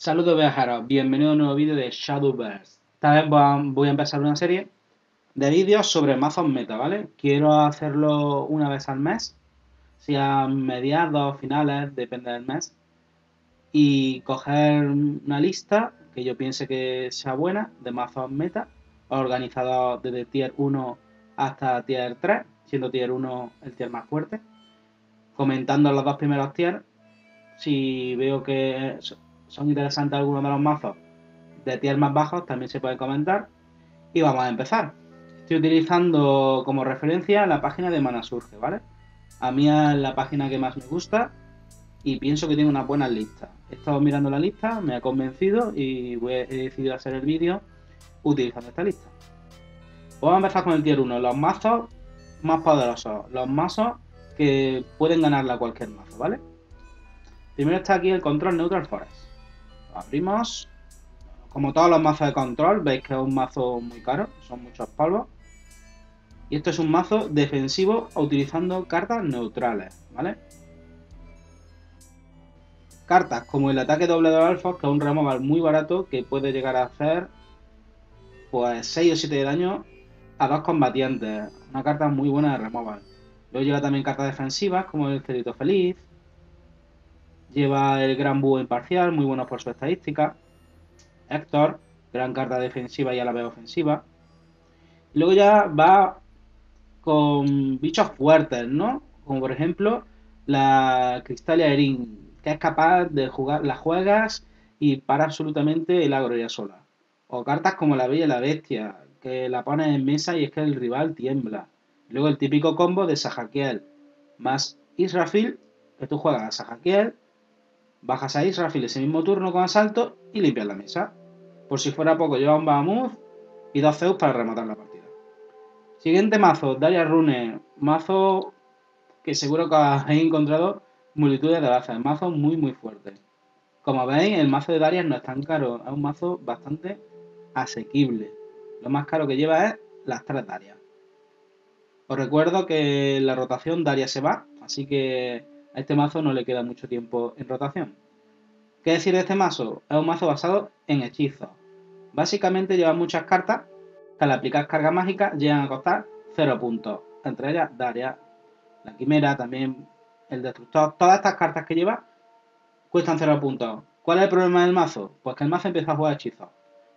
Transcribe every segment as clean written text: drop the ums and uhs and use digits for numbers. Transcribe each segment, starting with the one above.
Saludos viajeros, bienvenido a un nuevo vídeo de Shadowverse. Esta vez voy a empezar una serie de vídeos sobre mazos meta, ¿vale? Quiero hacerlo una vez al mes, si a mediados, finales, depende del mes, y coger una lista que yo piense que sea buena de mazos meta, organizados desde tier 1 hasta tier 3, siendo tier 1 el tier más fuerte, comentando los dos primeros tier, si veo que son interesantes algunos de los mazos de tier más bajos, también se pueden comentar. Y vamos a empezar. Estoy utilizando como referencia la página de Mana Surge, ¿vale? A mí es la página que más me gusta y pienso que tiene una buena lista. He estado mirando la lista, me ha convencido y he decidido hacer el vídeo utilizando esta lista. Vamos a empezar con el tier 1, los mazos más poderosos, los mazos que pueden ganarle a cualquier mazo, ¿vale? Primero está aquí el control neutral forest. Abrimos. Como todos los mazos de control, veis que es un mazo muy caro, son muchos polvos. Y esto es un mazo defensivo utilizando cartas neutrales, ¿vale? Cartas como el ataque doble de los elfos, que es un removal muy barato que puede llegar a hacer pues 6 o 7 de daño a dos combatientes. Una carta muy buena de removal. Luego lleva también cartas defensivas como el Cerito Feliz. Lleva el Gran Búho Imparcial, muy bueno por su estadística. Héctor, gran carta defensiva y a la vez ofensiva. Y luego ya va con bichos fuertes, ¿no? Como por ejemplo la Cristalia Erin, que es capaz de jugar, las juegas y para absolutamente el agro ya sola. O cartas como la Bella y la Bestia, que la pones en mesa y es que el rival tiembla. Y luego el típico combo de Sahaquiel más Israfil, que tú juegas a Sahaquiel, bajas a Israfil ese mismo turno con asalto y limpias la mesa. Por si fuera poco, lleva un Bahamut y dos Zeus para rematar la partida. Siguiente mazo, Daria Rune. Mazo que seguro que habéis encontrado multitudes de bazas. Mazo muy muy fuerte. Como veis, el mazo de Daria no es tan caro. Es un mazo bastante asequible. Lo más caro que lleva es las 3 Darias. Os recuerdo que la rotación Daria se va, así que a este mazo no le queda mucho tiempo en rotación. ¿Qué decir de este mazo? Es un mazo basado en hechizos. Básicamente lleva muchas cartas que al aplicar carga mágica llegan a costar 0 puntos. Entre ellas Daria, la Quimera, también el Destructor. Todas estas cartas que lleva cuestan 0 puntos. ¿Cuál es el problema del mazo? Pues que el mazo empieza a jugar hechizos.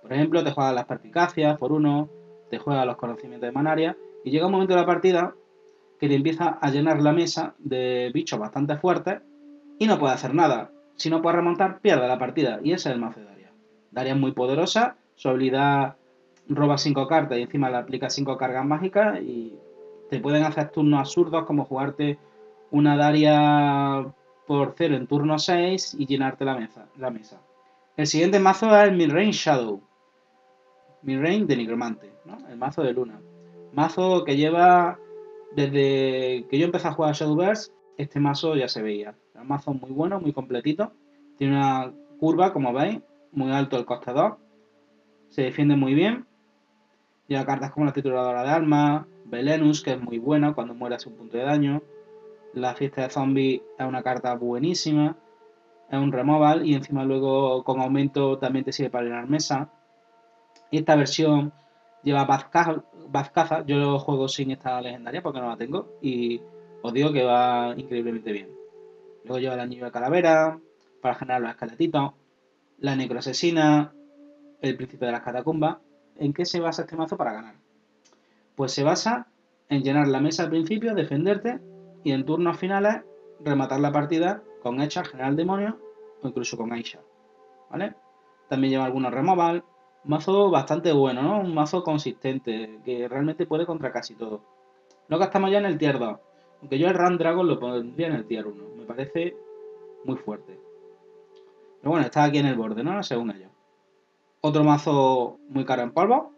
Por ejemplo, te juega las perspicacias por 1, te juega los conocimientos de manaria y llega un momento de la partida que te empieza a llenar la mesa de bichos bastante fuertes y no puede hacer nada. Si no puede remontar, pierde la partida. Y ese es el mazo de Daria. Daria es muy poderosa, su habilidad roba 5 cartas y encima le aplica 5 cargas mágicas y te pueden hacer turnos absurdos como jugarte una Daria por 0 en turno 6 y llenarte la mesa. El siguiente mazo es el Midrange Shadow. Midrange de Nigromante, ¿no? El mazo de Luna. Mazo que lleva... Desde que yo empecé a jugar a Shadowverse, este mazo ya se veía. Era un mazo muy bueno, muy completito. Tiene una curva, como veis, muy alto el coste 2. Se defiende muy bien. Lleva cartas como la Trituradora de Almas, Belenus, que es muy buena, cuando muere hace un punto de daño. La Fiesta de Zombies es una carta buenísima. Es un removal y encima luego con aumento también te sirve para llenar mesa. Y esta versión lleva Bazcaza, yo lo juego sin esta legendaria porque no la tengo y os digo que va increíblemente bien. Luego lleva la Niña de Calavera para generar los esqueletitos, la Necroasesina, el Príncipe de las Catacumbas. ¿En qué se basa este mazo para ganar? Pues se basa en llenar la mesa al principio, defenderte y en turnos finales rematar la partida con Hecha, General Demonio o incluso con Aisha, ¿vale? También lleva algunos removal. Mazo bastante bueno, ¿no? Un mazo consistente, que realmente puede contra casi todo. Luego estamos ya en el tier 2. Aunque yo el Run Dragon lo pondría en el tier 1. Me parece muy fuerte. Pero bueno, está aquí en el borde, ¿no? Según ellos. Otro mazo muy caro en polvo.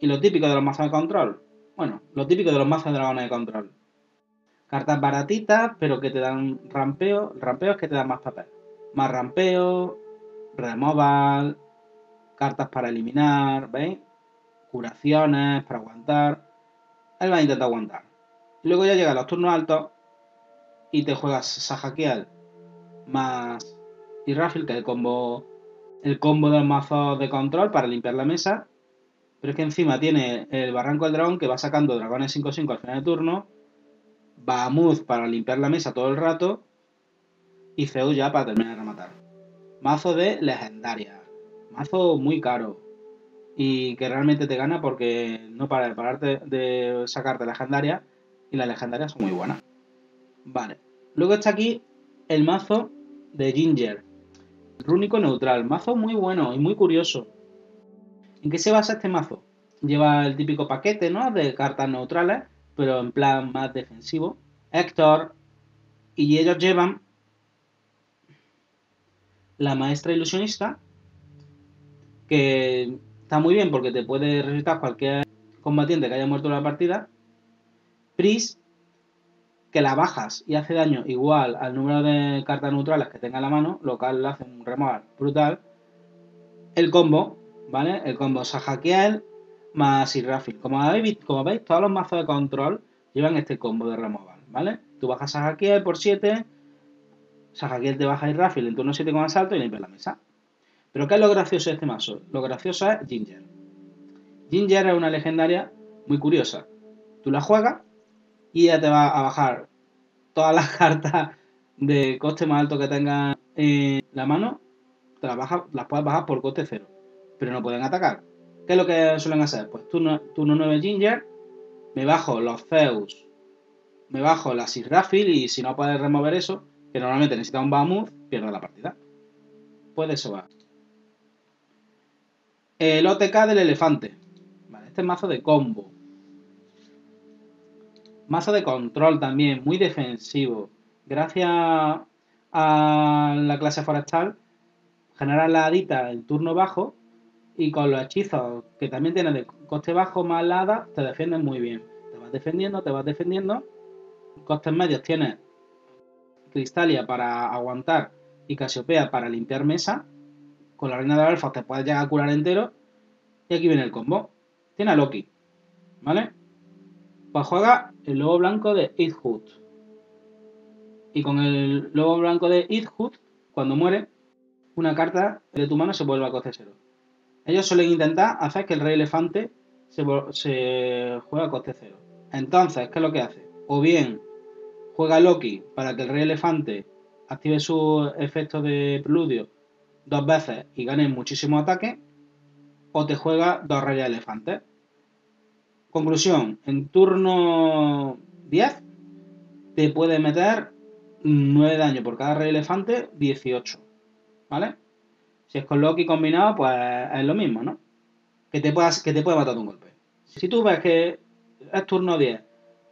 Y lo típico de los mazos de control. Bueno, lo típico de los mazos de dragones de control. Cartas baratitas, pero que te dan rampeo. Rampeo es que te dan más papel. Más rampeo, removal, cartas para eliminar, ¿veis? Curaciones para aguantar. Él va a intentar aguantar. Luego ya llegan los turnos altos y te juegas Sahaquiel más Israfil, que es el combo el combo de los mazos de control para limpiar la mesa. Pero es que encima tiene el Barranco del Dragón, que va sacando dragones 5-5 al final de turno. Bahamut para limpiar la mesa todo el rato. Y Zeus ya para terminar de rematar. Mazo de legendaria. Mazo muy caro. Y que realmente te gana porque no para de pararte de sacarte legendaria. Y las legendarias son muy buenas. Vale. Luego está aquí el mazo de Ginger. Rúnico neutral. Mazo muy bueno y muy curioso. ¿En qué se basa este mazo? Lleva el típico paquete, ¿no? De cartas neutrales, pero en plan más defensivo. Héctor. Y ellos llevan la maestra ilusionista, que está muy bien porque te puede resucitar cualquier combatiente que haya muerto en la partida. Pris, que la bajas y hace daño igual al número de cartas neutrales que tenga en la mano, lo cual le hace un remar brutal. El combo, ¿vale? El combo Sahaquiel más Israfil. Como veis, todos los mazos de control llevan este combo de removal, ¿vale? Tú bajas Sahaquiel por 7, Sahaquiel te baja Israfil en turno 7 con asalto y limpias la mesa. Pero ¿qué es lo gracioso de este mazo? Lo gracioso es Ginger. Ginger es una legendaria muy curiosa. Tú la juegas y ella te va a bajar todas las cartas de coste más alto que tengas en la mano. Te las bajas, las puedes bajar por coste cero, pero no pueden atacar. ¿Qué es lo que suelen hacer? Pues turno 9 Ginger, me bajo los Zeus, me bajo las Israfil y si no puedes remover eso, que normalmente necesita un Bahamut, pierde la partida. Pues de eso va. El OTK del elefante. Vale, este es mazo de combo. Mazo de control también, muy defensivo. Gracias a la clase forestal, genera la hadita el turno bajo y con los hechizos que también tienen de coste bajo más la hada, te defienden muy bien. Te vas defendiendo. Costes medios tienes Cristalia para aguantar y Casiopea para limpiar mesa. Con la reina de elfos te puedes llegar a curar entero. Y aquí viene el combo. Tiene a Loki, ¿vale? Pues juega el lobo blanco de Idhut. Y con el lobo blanco de Idhut, cuando muere, una carta de tu mano se vuelve a coste cero. Ellos suelen intentar hacer que el rey elefante se juegue a coste cero. Entonces, ¿qué es lo que hace? O bien juega Loki para que el rey elefante active su efecto de preludio dos veces y ganen muchísimo ataque, o te juega dos reyes elefantes. Conclusión, en turno 10 te puede meter 9 daño por cada rey elefante, 18, ¿vale? Si es con Loki combinado, pues es lo mismo, ¿no? Que te puede matar de un golpe. Si tú ves que es turno 10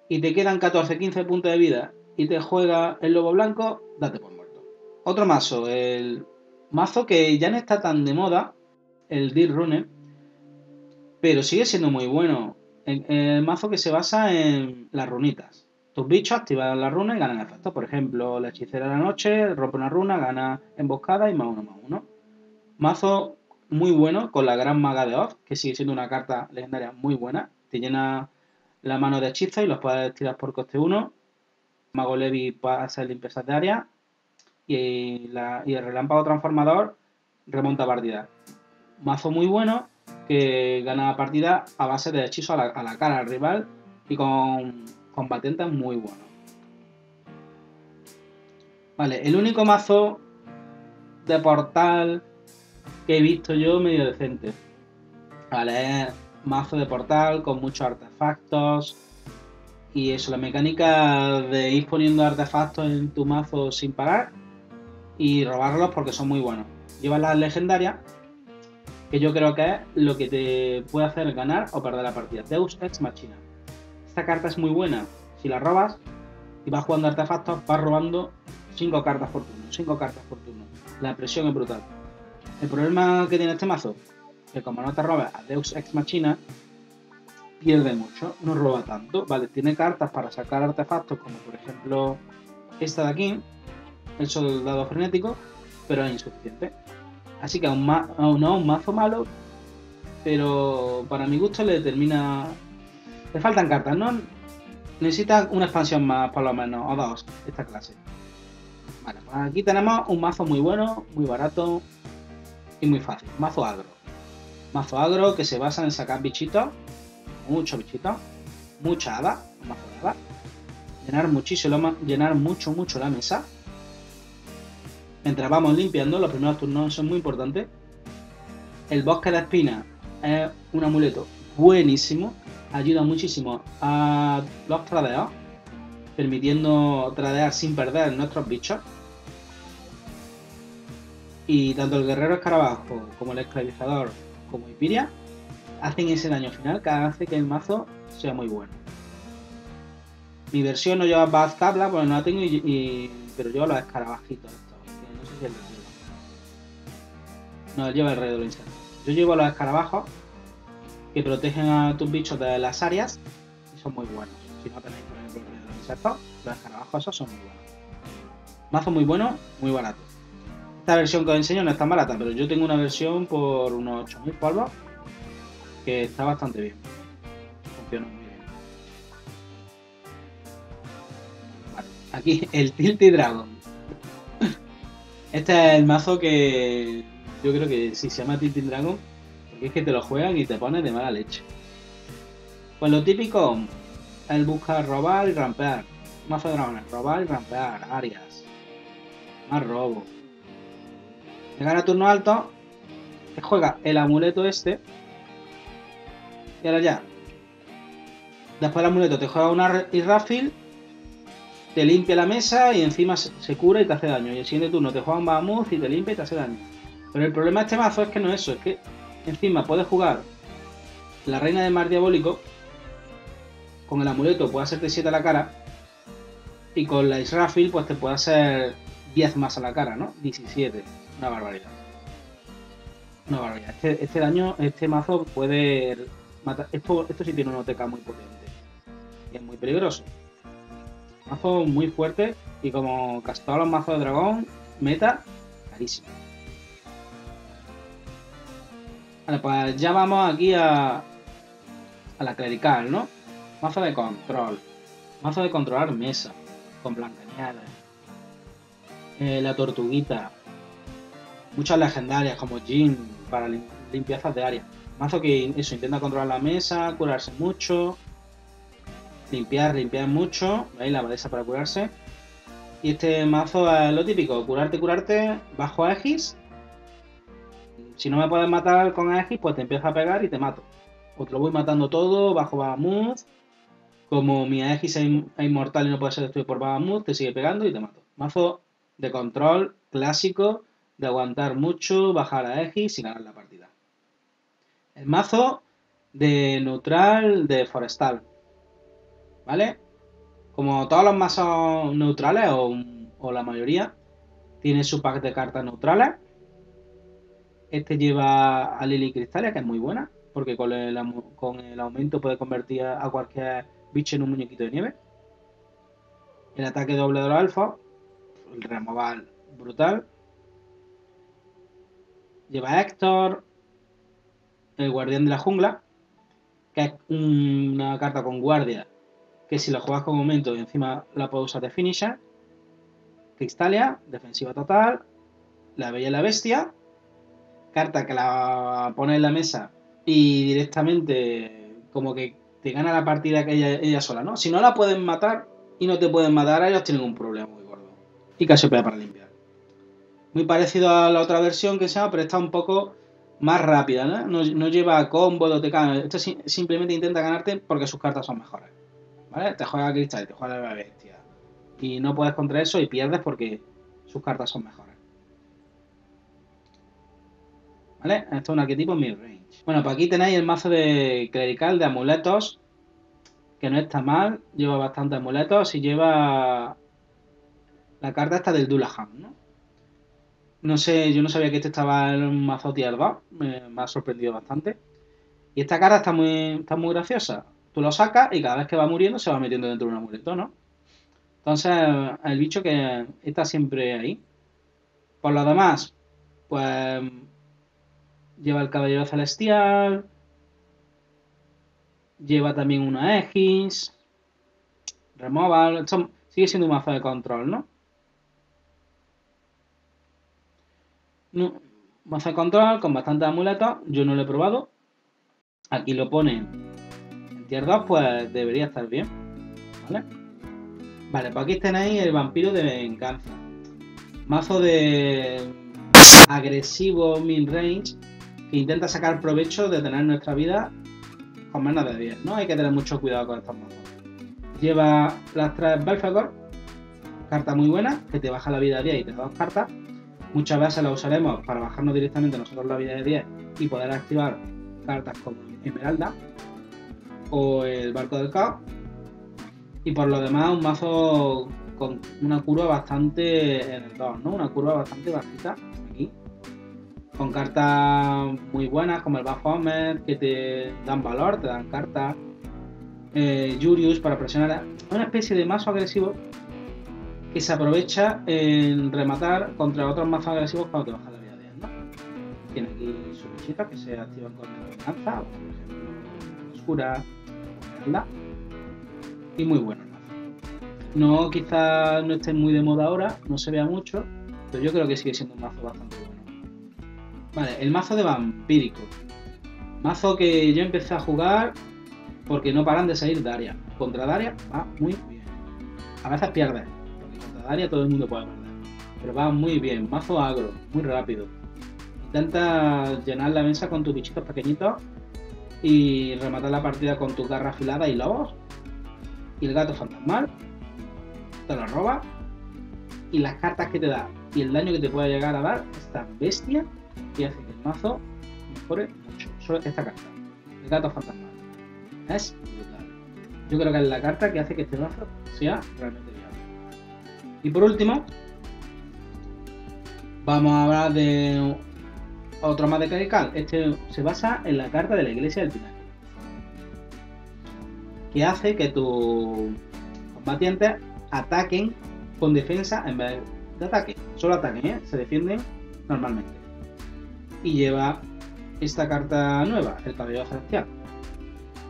y te quedan 14-15 puntos de vida y te juega el lobo blanco, date por muerto. Otro mazo, el mazo que ya no está tan de moda, el Deep Runner, pero sigue siendo muy bueno. El mazo que se basa en las runitas. Tus bichos activan las runas y ganan efectos. Por ejemplo, la hechicera de la noche rompe una runa, gana emboscada y +1/+1. Mazo muy bueno con la gran maga de Oz, que sigue siendo una carta legendaria muy buena. Te llena la mano de hechizos y los puedes tirar por coste 1. Mago Levi pasa limpiezas de área. Y el relámpago transformador remonta partida. Mazo muy bueno que gana la partida a base de hechizo a la cara al rival y con combatientes muy buenos. Vale, el único mazo de portal que he visto yo medio decente. Vale, es mazo de portal con muchos artefactos. Y eso, la mecánica de ir poniendo artefactos en tu mazo sin parar y robarlos porque son muy buenos. Llevas las legendarias, que yo creo que es lo que te puede hacer ganar o perder la partida. Deus Ex Machina. Esta carta es muy buena. Si la robas y vas jugando artefactos, vas robando 5 cartas por turno. 5 cartas por turno. La presión es brutal. El problema que tiene este mazo, que como no te robas a Deus Ex Machina, pierde mucho, no roba tanto. Vale, tiene cartas para sacar artefactos, como por ejemplo esta de aquí, el soldado frenético, pero es insuficiente. Así que aún no es un mazo malo, pero para mi gusto le faltan cartas, ¿no? Necesita una expansión más, por lo menos, o dos, esta clase. Vale, pues aquí tenemos un mazo muy bueno, muy barato, y muy fácil. Mazo agro. Mazo agro que se basa en sacar bichitos. Muchos bichitos. Mucha hada. Mazo de hada. Llenar muchísimo, llenar mucho la mesa. Mientras vamos limpiando, los primeros turnos son muy importantes. El bosque de espina es un amuleto buenísimo. Ayuda muchísimo a los tradeos, permitiendo tradear sin perder nuestros bichos. Y tanto el guerrero escarabajo como el esclavizador como Ipiria hacen ese daño final que hace que el mazo sea muy bueno. Mi versión no lleva Bazcaza, bueno, no la tengo, pero lleva los escarabajitos estos, que no sé si él los lleva. No, él lleva el rey de los insectos. Yo llevo los escarabajos que protegen a tus bichos de las áreas y son muy buenos. Si no tenéis, por ejemplo, el rey de los insectos, los escarabajos esos son muy buenos. Mazo muy bueno, muy barato. Esta versión que os enseño no es tan barata, pero yo tengo una versión por unos 8.000 polvos que está bastante bien. Funciona muy bien. Vale, aquí el Tilty Dragon. Este es el mazo que yo creo que sí se llama Tilty Dragon, porque es que te lo juegan y te pones de mala leche. Pues lo típico, él busca robar y rampear. Mazo de dragones, robar y rampear, áreas, más robo. Le gana turno alto, que juega el amuleto este. Y ahora ya. Después del amuleto te juega una Israfil, te limpia la mesa y encima se cura y te hace daño. Y el siguiente turno te juega un Bahamut y te limpia y te hace daño. Pero el problema de este mazo es que no es eso, es que encima puedes jugar la Reina de Mar Diabólico. Con el amuleto puede hacerte 7 a la cara. Y con la Israfil pues te puede hacer 10 más a la cara, ¿no? 17. Una barbaridad. Una barbaridad. Este daño, este mazo puede matar. Esto sí tiene una OTK muy potente. Y es muy peligroso. Mazo muy fuerte. Y como castado los mazos de dragón, meta, carísimo. Vale, pues ya vamos aquí a la clerical, ¿no? Mazo de control. Mazo de controlar mesa. Con blancanieves. La tortuguita. Muchas legendarias como Jin para limpiezas de área. Mazo que eso, intenta controlar la mesa, curarse mucho, limpiar mucho. ¿Veis? La abadesa para curarse. Y este mazo es lo típico, curarte bajo Aegis. Si no me puedes matar con Aegis, pues te empiezo a pegar y te mato. O te lo voy matando todo bajo Bahamut. Como mi Aegis es inmortal y no puede ser destruido por Bahamut, te sigue pegando y te mato. Mazo de control clásico. De aguantar mucho, bajar a Aegis y ganar la partida. El mazo de neutral de forestal. ¿Vale? Como todos los mazos neutrales, o la mayoría, tiene su pack de cartas neutrales. Este lleva a Lily y Cristalia, que es muy buena, porque con el aumento puede convertir a cualquier bicho en un muñequito de nieve. El ataque doble de los elfos. El removal brutal. Lleva a Héctor, el Guardián de la Jungla, que es una carta con guardia, que si la juegas con aumento encima la puedes usar de finisher. Cristalia, defensiva total. La Bella y la Bestia, carta que la pones en la mesa y directamente como que te gana la partida que ella sola, ¿no? Si no la pueden matar y no te pueden matar, ellos tienen un problema muy gordo. Y Casiopea para limpiar. Muy parecido a la otra versión que se llama, pero está un poco más rápida, ¿no? No lleva combo, OTK. Esto simplemente intenta ganarte porque sus cartas son mejores. ¿Vale? Te juega Cristal, te juega la Bestia. Y no puedes contra eso y pierdes porque sus cartas son mejores. ¿Vale? Esto es un arquetipo midrange. Bueno, pues aquí tenéis el mazo de clerical de amuletos. Que no está mal. Lleva bastantes amuletos y lleva la carta esta del Dullahan, ¿no? No sé, yo no sabía que este estaba en un mazo tier 2, me ha sorprendido bastante. Y esta carta está muy graciosa. Tú lo sacas y cada vez que va muriendo se va metiendo dentro de un amuleto, ¿no? Entonces, el bicho que está siempre ahí. Por lo demás, pues lleva el Caballero Celestial. Lleva también una Aegis. Removal. Esto sigue siendo un mazo de control, ¿no? No, Maza control con bastantes amuletos. Yo no lo he probado. Aquí lo ponen en tier 2, pues debería estar bien. Vale, vale, pues aquí tenéis el vampiro de venganza. Mazo de agresivo mid-range que intenta sacar provecho de tener nuestra vida con menos de 10, ¿no? Hay que tener mucho cuidado con estos mazos. Lleva las 3 Belfagor, carta muy buena, que te baja la vida a 10 y te da 2 cartas. Muchas veces la usaremos para bajarnos directamente nosotros la vida de 10 y poder activar cartas como Esmeralda o el Barco del Caos. Y por lo demás, un mazo con una curva bastante en el 2, ¿no? Una curva bastante bajita aquí. Con cartas muy buenas como el Bahamut, que te dan valor, te dan cartas. Yurius para presionar a una especie de mazo agresivo que se aprovecha en rematar contra otros mazos agresivos cuando te baja la vida de él, ¿no? Tiene aquí sus bichitas que se activan con la venganza, o por ejemplo, oscura, esmeralda, y muy buenos mazos. No, quizás no esté muy de moda ahora, no se vea mucho, pero yo creo que sigue siendo un mazo bastante bueno. Vale, el mazo de vampírico. Mazo que yo empecé a jugar porque no paran de salir Daria. Contra Daria va muy bien. A veces pierdes, porque contra Daria todo el mundo puede perder. Pero va muy bien. Mazo agro, muy rápido. Intenta llenar la mesa con tus bichitos pequeñitos y rematar la partida con tus garras afiladas y lobos. Y el gato fantasmal te lo roba. Y las cartas que te da y el daño que te puede llegar a dar es tan bestia que hace que el mazo mejore mucho. Solo esta carta, el gato fantasmal, es brutal. Yo creo que es la carta que hace que este mazo sea realmente viable. Y por último, vamos a hablar de otro más de clerical. Este se basa en la carta de la iglesia del pináculo, que hace que tus combatientes ataquen con defensa en vez de ataque. Solo ataquen, ¿eh? Se defienden normalmente. Y lleva esta carta nueva, el Caballero Celestial,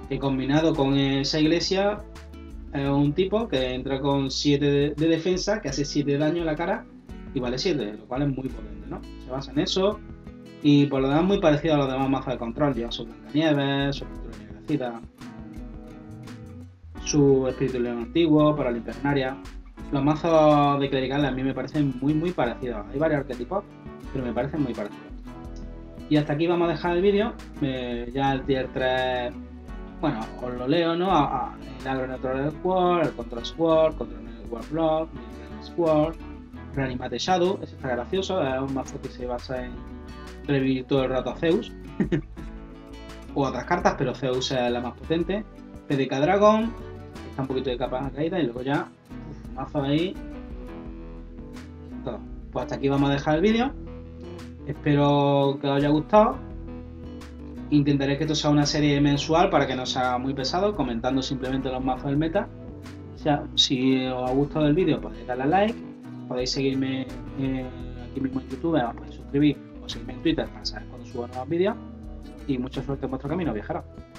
que combinado con esa iglesia es un tipo que entra con 7 de defensa, que hace 7 de daño en la cara y vale 7, lo cual es muy potente, ¿no? Se basa en eso y por lo demás muy parecido a los demás mazos de control. Lleva su Blancanieves, su Pintura Negrecita, su Espíritu León Antiguo, para la Impernaria. Los mazos de clericales a mí me parecen muy parecidos. Hay varios arquetipos, pero me parecen muy parecidos. Y hasta aquí vamos a dejar el vídeo. Ya el tier 3... Bueno, os lo leo, ¿no? El Agro Natural Sword, el Control Sword, Control World Block, el Sword, Reanimate Shadow. Ese está gracioso, es un mazo que se basa en revivir todo el rato a Zeus. O otras cartas, pero Zeus es la más potente. PDK Dragon, está un poquito de capa caída y luego ya, mazo ahí. Todo. Pues hasta aquí vamos a dejar el vídeo. Espero que os haya gustado. Intentaré que esto sea una serie mensual para que no sea muy pesado, comentando simplemente los mazos del meta. O sea, si os ha gustado el vídeo podéis darle a like, podéis seguirme aquí mismo en YouTube, os podéis suscribir o seguirme en Twitter para saber cuando subo nuevos vídeos. Y mucha suerte en vuestro camino, viajeros.